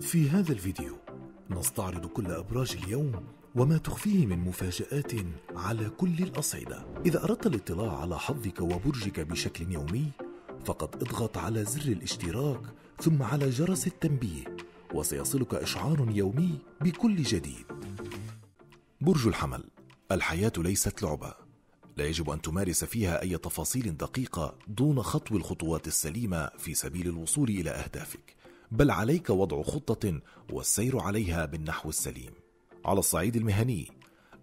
في هذا الفيديو نستعرض كل أبراج اليوم وما تخفيه من مفاجآت على كل الأصعدة. إذا أردت الاطلاع على حظك وبرجك بشكل يومي فقد اضغط على زر الاشتراك ثم على جرس التنبيه وسيصلك إشعار يومي بكل جديد. برج الحمل، الحياة ليست لعبة، لا يجب أن تمارس فيها أي تفاصيل دقيقة دون خطو الخطوات السليمة في سبيل الوصول إلى أهدافك، بل عليك وضع خطة والسير عليها بالنحو السليم. على الصعيد المهني،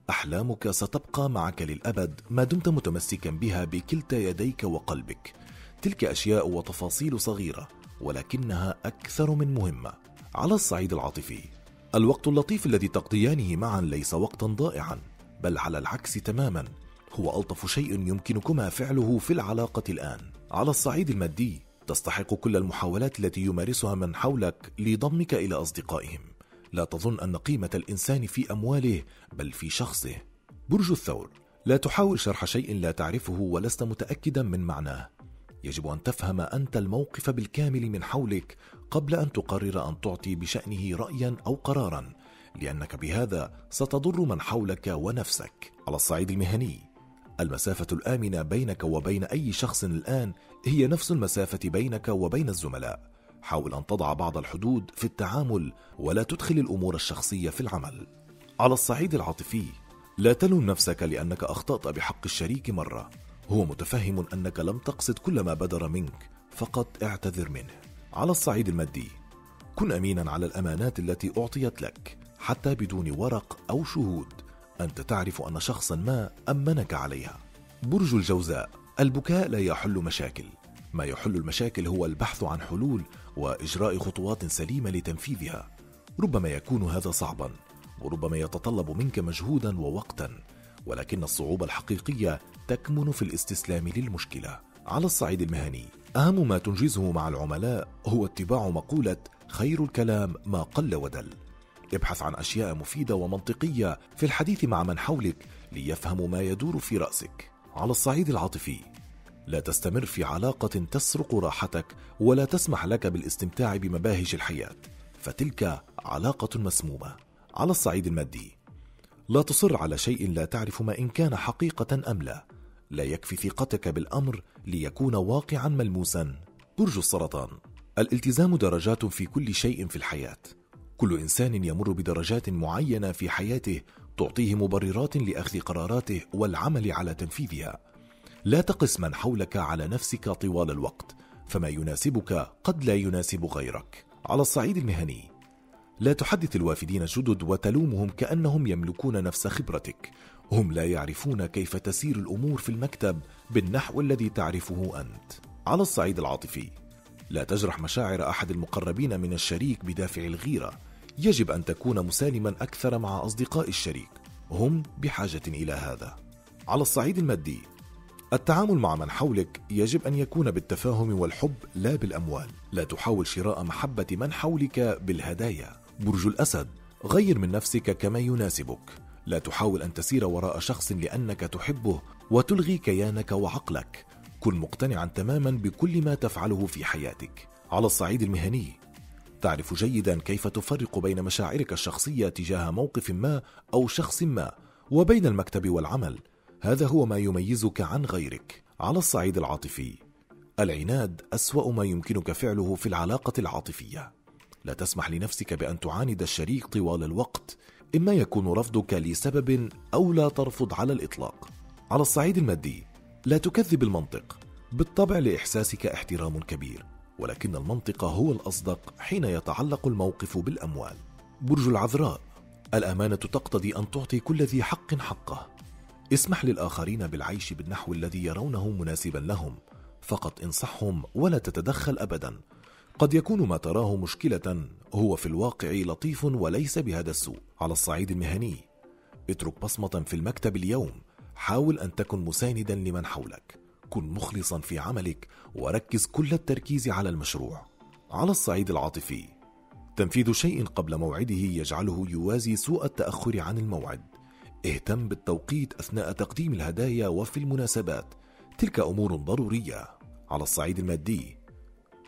أحلامك ستبقى معك للأبد ما دمت متمسكا بها بكلتا يديك وقلبك. تلك أشياء وتفاصيل صغيرة ولكنها أكثر من مهمة. على الصعيد العاطفي، الوقت اللطيف الذي تقضيانه معا ليس وقتا ضائعا، بل على العكس تماما، هو ألطف شيء يمكنكما فعله في العلاقة الآن. على الصعيد المادي، تستحق كل المحاولات التي يمارسها من حولك لضمك إلى أصدقائهم. لا تظن أن قيمة الإنسان في أمواله بل في شخصه. برج الثور، لا تحاول شرح شيء لا تعرفه ولست متأكدا من معناه. يجب أن تفهم أنت الموقف بالكامل من حولك قبل أن تقرر أن تعطي بشأنه رأيا أو قرارا، لأنك بهذا ستضر من حولك ونفسك. على الصعيد المهني، المسافة الآمنة بينك وبين أي شخص الآن هي نفس المسافة بينك وبين الزملاء. حاول أن تضع بعض الحدود في التعامل ولا تدخل الأمور الشخصية في العمل. على الصعيد العاطفي، لا تلوم نفسك لأنك أخطأت بحق الشريك مرة، هو متفهم أنك لم تقصد كل ما بدر منك، فقط اعتذر منه. على الصعيد المادي، كن أمينا على الأمانات التي أعطيت لك حتى بدون ورق أو شهود، أنت تعرف أن شخصا ما أمنك عليها. برج الجوزاء، البكاء لا يحل مشاكل، ما يحل المشاكل هو البحث عن حلول وإجراء خطوات سليمة لتنفيذها. ربما يكون هذا صعبا وربما يتطلب منك مجهودا ووقتا، ولكن الصعوبة الحقيقية تكمن في الاستسلام للمشكلة. على الصعيد المهني، أهم ما تنجزه مع العملاء هو اتباع مقولة خير الكلام ما قل ودل. ابحث عن أشياء مفيدة ومنطقية في الحديث مع من حولك ليفهموا ما يدور في رأسك. على الصعيد العاطفي، لا تستمر في علاقة تسرق راحتك ولا تسمح لك بالاستمتاع بمباهج الحياة، فتلك علاقة مسمومة. على الصعيد المادي، لا تصر على شيء لا تعرف ما إن كان حقيقة أم لا، لا يكفي ثقتك بالأمر ليكون واقعا ملموسا. برج السرطان، الالتزام درجات في كل شيء في الحياة. كل إنسان يمر بدرجات معينة في حياته تعطيه مبررات لأخذ قراراته والعمل على تنفيذها. لا تقس من حولك على نفسك طوال الوقت، فما يناسبك قد لا يناسب غيرك. على الصعيد المهني، لا تحدث الوافدين الجدد وتلومهم كأنهم يملكون نفس خبرتك، هم لا يعرفون كيف تسير الأمور في المكتب بالنحو الذي تعرفه أنت. على الصعيد العاطفي، لا تجرح مشاعر أحد المقربين من الشريك بدافع الغيرة، يجب أن تكون مسالما أكثر مع أصدقاء الشريك، هم بحاجة إلى هذا. على الصعيد المادي، التعامل مع من حولك يجب أن يكون بالتفاهم والحب لا بالأموال، لا تحاول شراء محبة من حولك بالهدايا. برج الأسد، غير من نفسك كما يناسبك، لا تحاول أن تسير وراء شخص لأنك تحبه وتلغي كيانك وعقلك، كن مقتنعا تماما بكل ما تفعله في حياتك. على الصعيد المهني، تعرف جيدا كيف تفرق بين مشاعرك الشخصية تجاه موقف ما أو شخص ما وبين المكتب والعمل، هذا هو ما يميزك عن غيرك. على الصعيد العاطفي، العناد أسوأ ما يمكنك فعله في العلاقة العاطفية، لا تسمح لنفسك بأن تعاند الشريك طوال الوقت، إما يكون رفضك لسبب أو لا ترفض على الإطلاق. على الصعيد المادي، لا تكذب المنطق، بالطبع لإحساسك احترام كبير، ولكن المنطق هو الأصدق حين يتعلق الموقف بالأموال. برج العذراء، الأمانة تقتضي أن تعطي كل ذي حق حقه، اسمح للآخرين بالعيش بالنحو الذي يرونه مناسبا لهم، فقط انصحهم ولا تتدخل أبدا، قد يكون ما تراه مشكلة هو في الواقع لطيف وليس بهذا السوء. على الصعيد المهني، اترك بصمة في المكتب اليوم، حاول أن تكن مساندا لمن حولك، كن مخلصا في عملك وركز كل التركيز على المشروع. على الصعيد العاطفي، تنفيذ شيء قبل موعده يجعله يوازي سوء التأخر عن الموعد، اهتم بالتوقيت أثناء تقديم الهدايا وفي المناسبات، تلك أمور ضرورية. على الصعيد المادي،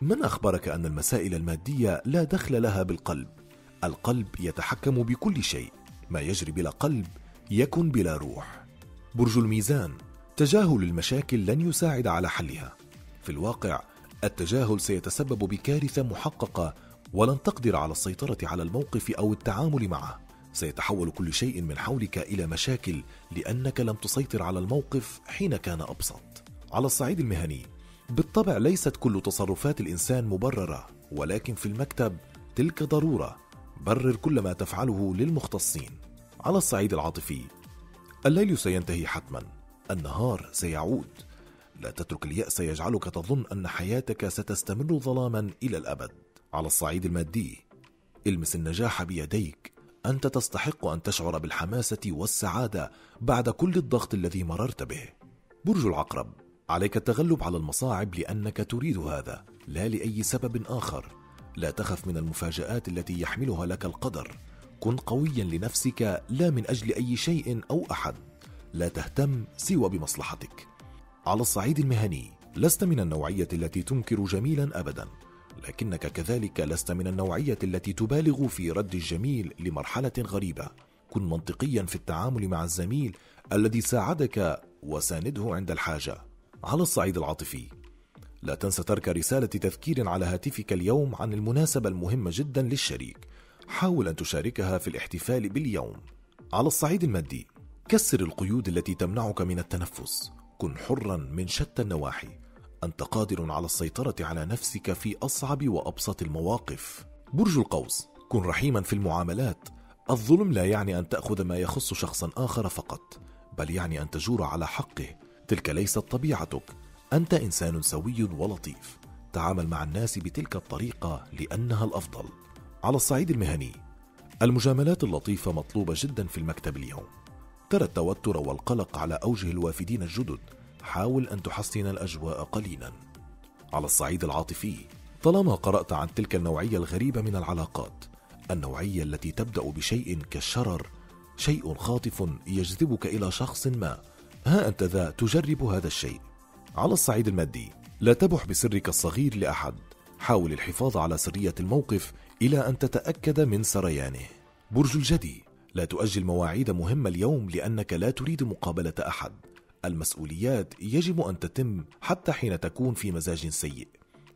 من أخبرك أن المسائل المادية لا دخل لها بالقلب، القلب يتحكم بكل شيء، ما يجري بلا قلب يكن بلا روح. برج الميزان، تجاهل المشاكل لن يساعد على حلها. في الواقع التجاهل سيتسبب بكارثة محققة، ولن تقدر على السيطرة على الموقف أو التعامل معه. سيتحول كل شيء من حولك إلى مشاكل لأنك لم تسيطر على الموقف حين كان أبسط. على الصعيد المهني، بالطبع ليست كل تصرفات الإنسان مبررة، ولكن في المكتب تلك ضرورة. برر كل ما تفعله للمختصين. على الصعيد العاطفي، الليل سينتهي حتما، النهار سيعود. لا تترك اليأس يجعلك تظن أن حياتك ستستمر ظلاما إلى الأبد. على الصعيد المادي، المس النجاح بيديك، أنت تستحق أن تشعر بالحماسة والسعادة بعد كل الضغط الذي مررت به. برج العقرب، عليك التغلب على المصاعب لأنك تريد هذا لا لأي سبب آخر. لا تخف من المفاجآت التي يحملها لك القدر. كن قويا لنفسك لا من أجل أي شيء أو أحد. لا تهتم سوى بمصلحتك. على الصعيد المهني، لست من النوعية التي تنكر جميلا أبدا، لكنك كذلك لست من النوعية التي تبالغ في رد الجميل لمرحلة غريبة. كن منطقيا في التعامل مع الزميل الذي ساعدك وسانده عند الحاجة. على الصعيد العاطفي، لا تنسى ترك رسالة تذكير على هاتفك اليوم عن المناسبة المهمة جدا للشريك. حاول أن تشاركها في الاحتفال باليوم. على الصعيد المادي، كسر القيود التي تمنعك من التنفس. كن حرا من شتى النواحي. أنت قادر على السيطرة على نفسك في أصعب وأبسط المواقف. برج القوس، كن رحيما في المعاملات. الظلم لا يعني أن تأخذ ما يخص شخصا آخر فقط، بل يعني أن تجور على حقه. تلك ليست طبيعتك، أنت إنسان سوي ولطيف. تعامل مع الناس بتلك الطريقة لأنها الأفضل. على الصعيد المهني، المجاملات اللطيفة مطلوبة جدا في المكتب اليوم. ترى التوتر والقلق على أوجه الوافدين الجدد، حاول أن تحسن الأجواء قليلا. على الصعيد العاطفي، طالما قرأت عن تلك النوعية الغريبة من العلاقات، النوعية التي تبدأ بشيء كالشرر، شيء خاطف يجذبك إلى شخص ما، ها أنت ذا تجرب هذا الشيء. على الصعيد المادي، لا تبح بسرك الصغير لأحد. حاول الحفاظ على سرية الموقف إلى أن تتأكد من سريانه. برج الجدي، لا تؤجل مواعيد مهمة اليوم لأنك لا تريد مقابلة أحد. المسؤوليات يجب أن تتم حتى حين تكون في مزاج سيء.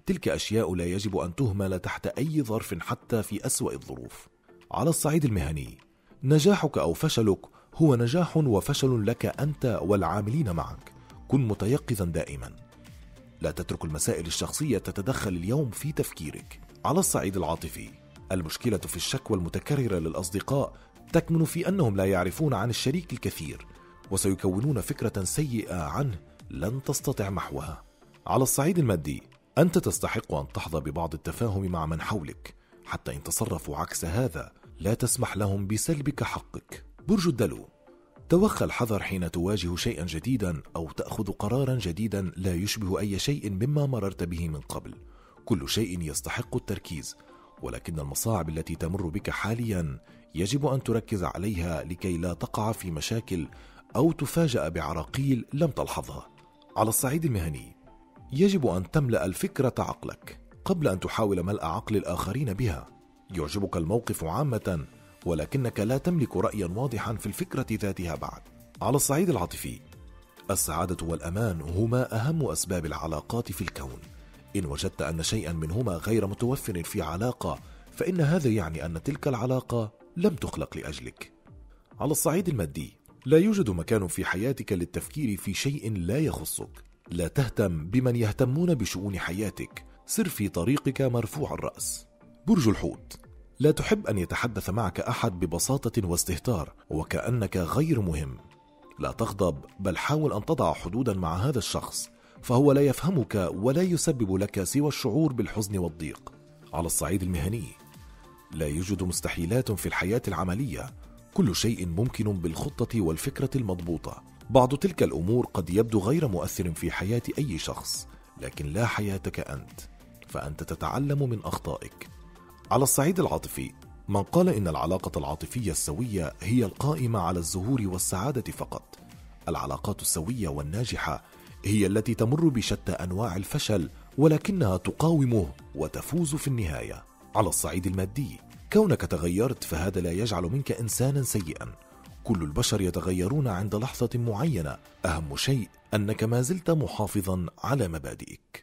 تلك أشياء لا يجب أن تهمل تحت أي ظرف حتى في أسوأ الظروف. على الصعيد المهني، نجاحك أو فشلك هو نجاح وفشل لك أنت والعاملين معك. كن متيقظا دائما. لا تترك المسائل الشخصية تتدخل اليوم في تفكيرك. على الصعيد العاطفي، المشكلة في الشكوى المتكررة للأصدقاء تكمن في أنهم لا يعرفون عن الشريك الكثير، وسيكونون فكرة سيئة عنه لن تستطيع محوها. على الصعيد المادي، أنت تستحق أن تحظى ببعض التفاهم مع من حولك، حتى إن تصرفوا عكس هذا لا تسمح لهم بسلبك حقك. برج الدلو، توخى الحذر حين تواجه شيئا جديدا أو تأخذ قرارا جديدا لا يشبه أي شيء مما مررت به من قبل. كل شيء يستحق التركيز، ولكن المصاعب التي تمر بك حاليا يجب أن تركز عليها لكي لا تقع في مشاكل أو تفاجأ بعراقيل لم تلحظها. على الصعيد المهني، يجب أن تملأ الفكرة عقلك قبل أن تحاول ملء عقل الآخرين بها. يعجبك الموقف عامة، ولكنك لا تملك رأيا واضحا في الفكرة ذاتها بعد. على الصعيد العاطفي، السعادة والأمان هما أهم أسباب العلاقات في الكون. إن وجدت أن شيئا منهما غير متوفر في علاقة، فإن هذا يعني أن تلك العلاقة لم تخلق لأجلك. على الصعيد المادي، لا يوجد مكان في حياتك للتفكير في شيء لا يخصك. لا تهتم بمن يهتمون بشؤون حياتك. سر في طريقك مرفوع الرأس. برج الحوت، لا تحب أن يتحدث معك أحد ببساطة واستهتار وكأنك غير مهم. لا تغضب، بل حاول أن تضع حدودا مع هذا الشخص، فهو لا يفهمك ولا يسبب لك سوى الشعور بالحزن والضيق. على الصعيد المهني، لا يوجد مستحيلات في الحياة العملية. كل شيء ممكن بالخطة والفكرة المضبوطة. بعض تلك الأمور قد يبدو غير مؤثر في حياة أي شخص، لكن لا حياتك أنت، فأنت تتعلم من أخطائك. على الصعيد العاطفي، من قال إن العلاقة العاطفية السوية هي القائمة على الزهور والسعادة فقط. العلاقات السوية والناجحة هي التي تمر بشتى أنواع الفشل، ولكنها تقاومه وتفوز في النهاية. على الصعيد المادي، كونك تغيرت فهذا لا يجعل منك إنسانا سيئا. كل البشر يتغيرون عند لحظة معينة، أهم شيء أنك ما زلت محافظا على مبادئك.